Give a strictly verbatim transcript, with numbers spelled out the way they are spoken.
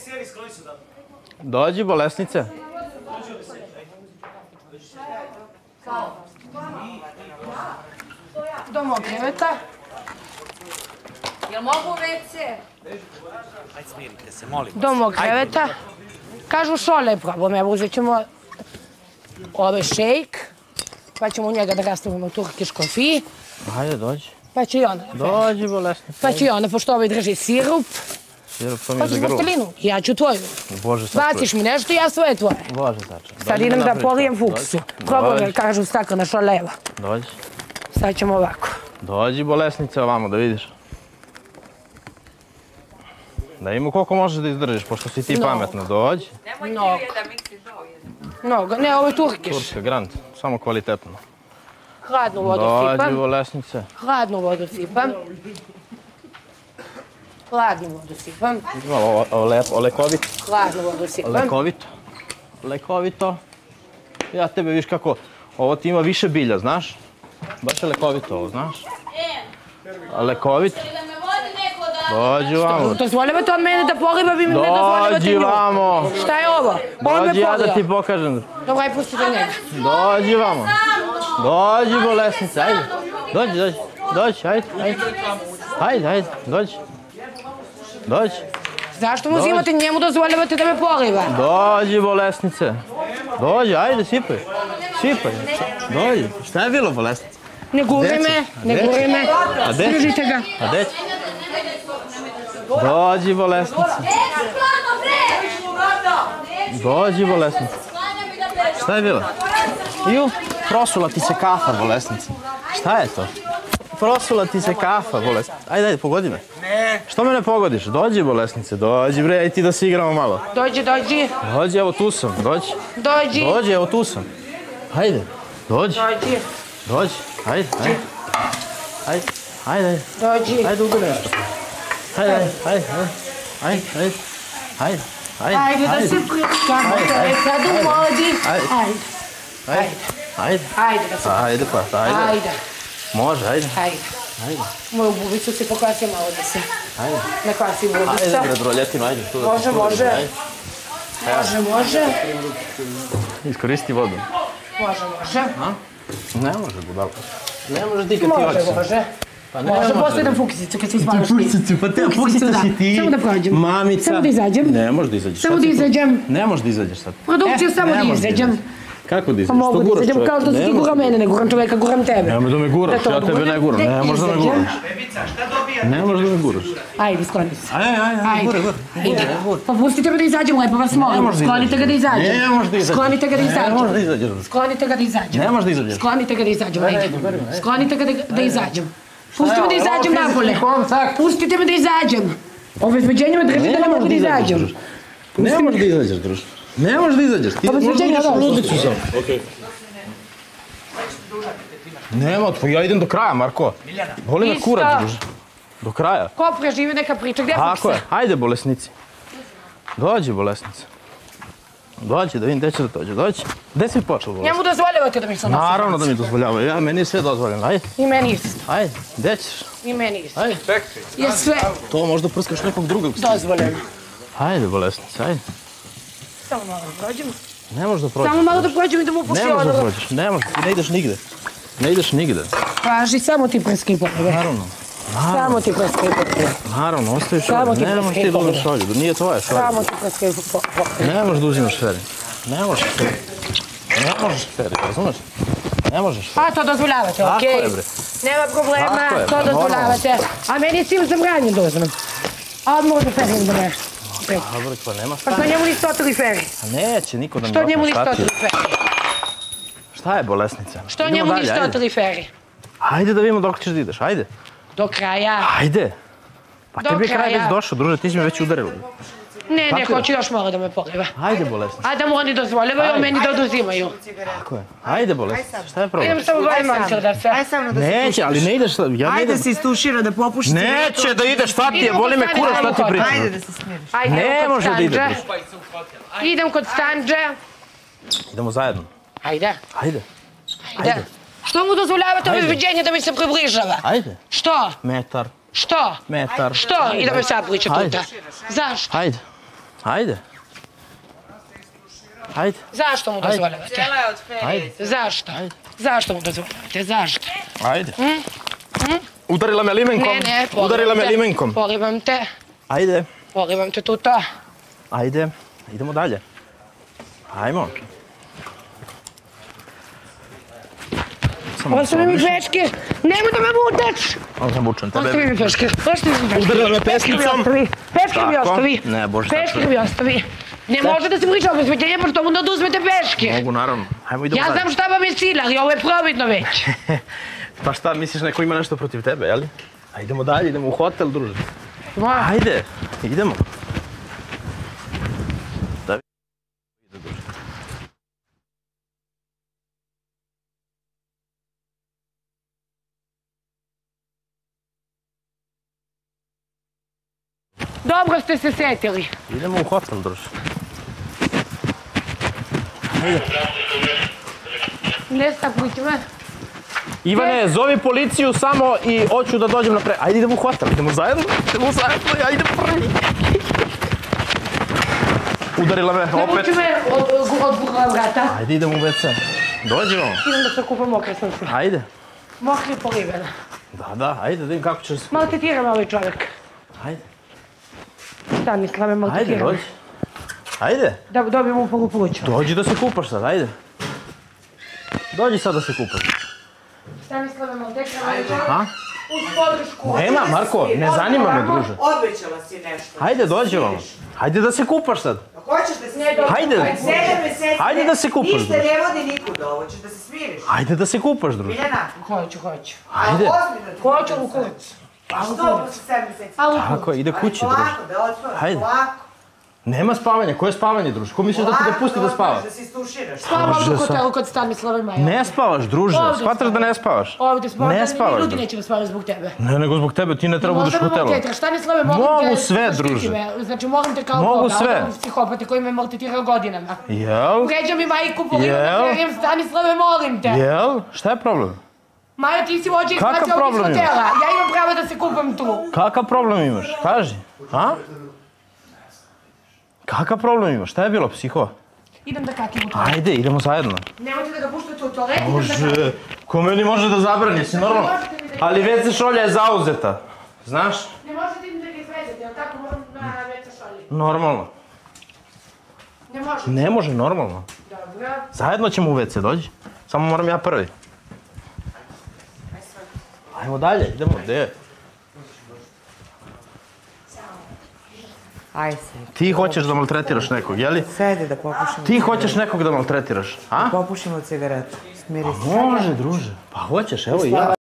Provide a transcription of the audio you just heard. Skloni se, seri, skloni se da. Dođi, bolesnice. Dođi ovdje sedi, daj. Dođi se. Kao? Do mog kreveta. Jel mogu ve ce? Ajde smirite se, molim vas. Do mog kreveta. Kažu šole probom, evo uzet ćemo ovaj šejk, pa ćemo u njega da rastavimo turkiš kofi. Ajde, dođi. Pa će i ona. Dođi, bolesnice. Pa će i ona, pošto ovaj drži sirup. Sirup, to mi je za grlo. Hoćeš pastelinu? Ja ću tvoju. Bože, sad tvoju. Baciš mi nešto, ja svoje tvoje. Bože, znači. Sad idem da polijem fuksu. Probam ga, kažu, staklana šoleva. Dođi. Sad ćemo ovako. Dođi, bolesnice, ovamo, da vidiš. Da vidimo koliko možeš da izdržiš, pošto si ti pametno. Dođi. Nemoj ti da miksiš ovo. Mnogo. Ne, ovo je turkiš. Turska, grand. Samo kvalitetno. Hladnu vodu sipam. Dođi, bolesnice. Hladnu vodu sipam. Hladnu vodu sipam. Malo olekovito. Hladnu vodu sipam. Lekovito. Lekovito. Ja tebe viš kako... Ovo ti ima više bilja, znaš? Baš je lekovito ovo, znaš? Lekovito. Dođi vamo. Dozvoljavate od mene da polibam i ne dozvoljavate nju. Dođi vamo. Šta je ovo? Dođi ja da ti pokažem. Dobro, aj pusti do njega. Dođi vamo. Dođi, bolesnice, ajde. Dođi, dođi. Dođi, ajde. Ajde, ajde, dođi. Dođi. Zašto mu uzimate njemu dozvoljavate da me poliba? Dođi, bolesnice. Dođi, ajde, sipaj. Sipaj. Dođi. Šta je bilo, bolesnice? Ne guri me, ne guri me. Držite ga. A deć? Dođi, bolesnice. Dođi, bolesnice. Šta je bilo? Ju, prosula ti se kafa, bolesnice. Šta je to? Prosula ti se kafa, bolesnice. Ajde, ajde, pogodi me. Što me ne pogodiš? Dođi, bolesnice, dođi bre, ajde ti da se igramo malo. Dođi, dođi. Dođi, evo tu sam, dođi. Dođi. Dođi, evo tu sam. Ajde, dođi. Dođi. Dođi, ajde, ajde. Ajde, ajde. Dođi. Ajde, ugo nešto. Ajde, ajde, ajde, ajde, ajde, ajde, ajde. Ajde da se pričavate, sad u modi. Ajde. Ajde. Ajde. Ajde da se pričavate. Ajde pa, ajde. Ajde. Može, ajde. Ajde. Ajde. Moju bubicu si pokvasio malo da se. Ajde. Ne kvasi bubica. Ajde, pred roljetima, ajde. Može, može. Može, može. Iskoristi vodu. Može, može. Ne može, budalka. Ne može ti kad ti hoćeš. Može, može. Možda posljedam fuksicu kad se izbalaš ti. Fuksicu, pa te fuksica si ti. Samo da prođem. Mamica. Samo da izađem. Ne možeš da izađeš. Samo da izađem. Ne možeš da izađeš sad. Produkciju samo da izađem. Kako da izađeš? Pa mogu da izađem kao što ti gura mene, ne guram čoveka, guram tebe. Nemoj da me guraš, ja tebe ne guram. Ne možeš da me guraš. Ne možeš da me guraš. Ajde, sklonite se. Ajde, ajde, gura, gura. Pa pustite me da izađem, lepo vas molim. Sklonite ga da izađem. Ne možeš da izađeš. Sklonite ga da izađem. Sklonite ga da izađem. Ne možeš da izađeš. Sklonite ga da izađem. Sklonite ga da izađem. Pusti me da izađem napolje. Pustite me da izađem. Obezbeđenje me drži da ne mogu da izađem. Ne možeš da izađeš, druž. Ne možeš da izađeš. Ti možeš da ideš u ludicu sam. Nema, ja idem do kraja, Marko. Boli me kurac, druž. Do kraja. Ko preživi neka priča, gdje fuksa? Tako je, ajde bolesnici. Dođi, bolesnice. Dođi, da vidim gdje će da dođe, dođi. Gdje si počeo, bolesnice? Njemu dozvoljavate da mi se odnosimo. Naravno da mi dozvoljavaju, meni je sve dozvoljeno, ajde. I meni isto. Ajde, gdje ćeš? I meni isto. Ajde. Je sve. To možda prskaš nekog drugog. Dozvoljeno. Ajde, bolesnice, ajde. Samo malo da prođemo. Ne možeš da prođeš. Samo malo da prođemo i da mu puši odavno. Ne možeš da prođeš, ne možeš, ti ne ideš nigde. Ne ideš nigde. Paži, samo ti prskaj pogleda. Naravno. Samo ti prskaj pogleda. Naravno, ostaviš ovdje. Ne možeš ti da uzimaš olje, nije tvoja šolja. Samo ti prskaj pogleda. Ne možeš da uzimaš feri. Ne možeš feri. Ne možeš feri, razumeš? Ne možeš feri. A to dozvoljavate, okej? Tako je bre. Nema problema, to dozvoljavate. A meni je svim zabranjen da uzmem. A možda feri uzmem nešto. Dobro, pa nema šta. Pa što njemu nisu oteli feri? Neće, niko da mi oteli feri. Što njemu nisu oteli feri? Šta je, bolesnice? Što njemu nisu oteli feri? Ajde da vidimo dok ćeš da ideš, ajde. Do kraja. Ajde. Pa tebi je kraj već došao, druže, ti si me već udarilo. Ne, ne, hoću još mora da me poliva. Ajde, bolesnice. A da mu oni dozvoljavaju, a meni da oduzimaju. Tako je. Ajde, bolesnice, šta je problem? Idem samo bavim mancel da se... Neće, ali ne ideš... Ajde se istušira da popušti... Neće da ideš, šta ti je, boli me kura, šta ti priča. Ajde da se smiriš. Ne može da ideš. Idem kod Sanđe. Idemo zajedno. Ajde. Ajde. Ajde. Što mu dozvoljavate obezbeđenje da mi se približava? Ajde. Što? Metar. Što? Metar. Što? I da me sad priča puta. Zašto? Ajde. Hajde. Hajde. Zašto mu dozvoljavate? Cijela je od Ferijice. Zašto? Zašto mu dozvoljavate? Zašto? Hajde. Udarila me limenkom. Ne, ne, udarila me limenkom. Polivam te. Hajde. Polivam te tu to. Hajde, idemo dalje. Hajmo. Ostavi mi plečke! Nemoj da me butač! Ostavi mi plečke! Udarila me pesnicom! Peške mi ostavi! Peške mi ostavi! Ne može da se priča o bezbeđenju, pošto mu da oduzmete peške! Mogu, naravno. Ja znam šta vam je sila, ali ovo je providno već. Pa šta, misliš neko ima nešto protiv tebe, jel? A idemo dalje, idemo u hotel, druže. Ajde, idemo. Dobro ste se setili. Idemo u hotel, druže. Ajde. Ne stakujte me. Ivane, zovi policiju samo i hoću da dođem napred. Ajde, idemo u hotel. Idemo zajedno. Idemo zajedno. Ja idem prvi. Udarila me opet. Navuči me od gurla vrata. Ajde, idemo u ve ce. Dođemo. Idem da se kupam, mokra sam se. Ajde. Mokri polivena. Da, da, ajde, da im kako ćeš... Maltetira me ovaj čovjek. Ajde. Stanislava me maltretira. Ajde, dođi. Ajde. Da dobijem upalu pluća. Dođi da se kupaš sad, ajde. Dođi sad da se kupaš. Stanislava me maltretira. Ajde. Uz podršku. Nema, Marko, ne zanima me, druže. Obećala si nešto. Ajde, dođi vam. Ajde da se kupaš sad. Hoćeš da se ne dođe? Ajde. Ajde da se kupaš, druže. Ništa ne vodi nikuda, hoćeš da se smiriš. Ajde da se kupaš, druže. Miljana. Hoću, hoću. Ajde. Hoću u kuću. A što? Tako je, ide kući, druž. Hajde. Nema spavanja, koje je spavanje, druž? Ko misliš da ti da pusti da spava? Lako, da se istuširaš. Spavam u hotelu kod Stanislava i Maja. Ne spavaš, druže, shvataš da ne spavaš. Ovdje spavaš, ali ljudi nećemo spavati zbog tebe. Ne, nego zbog tebe, ti ne treba budeš u hotelu. Mogu sve, druže. Znači, moram te kao Boga, ovdje psihopate koji me maltretirao godinama. Jel? Vređam i majku, polivam da krenem Stanislave, molim te. Jel? Šta je problem? Majo, ti si vođa informacija ovdje iz hotela. Ja imam pravo da se kupam tu. Kakav problem imaš? Kaži. A? Kakav problem imaš? Šta je bilo, psiho? Idem da kakim u toalet. Ajde, idemo zajedno. Nemojte da ga puštate u toalet. Bože, ko meni može da zabrani, si normalno. Ali ve ce šolja je zauzeta. Znaš? Ne možete im da ga izvezete, ali tako moram na ve ce šolji. Normalno. Ne može. Ne može, normalno. Dobro. Zajedno ćemo u ve ce, dođi. Samo moram ja prvi. Ajmo dalje, idemo, gdje je? Aj se. Ti hoćeš da maltretiraš nekog, jeli? Sedi da popušimo. Ti hoćeš nekog da maltretiraš, a? Popušimo cigaretu. Smiri se. Može, druže. Pa hoćeš, evo i ja.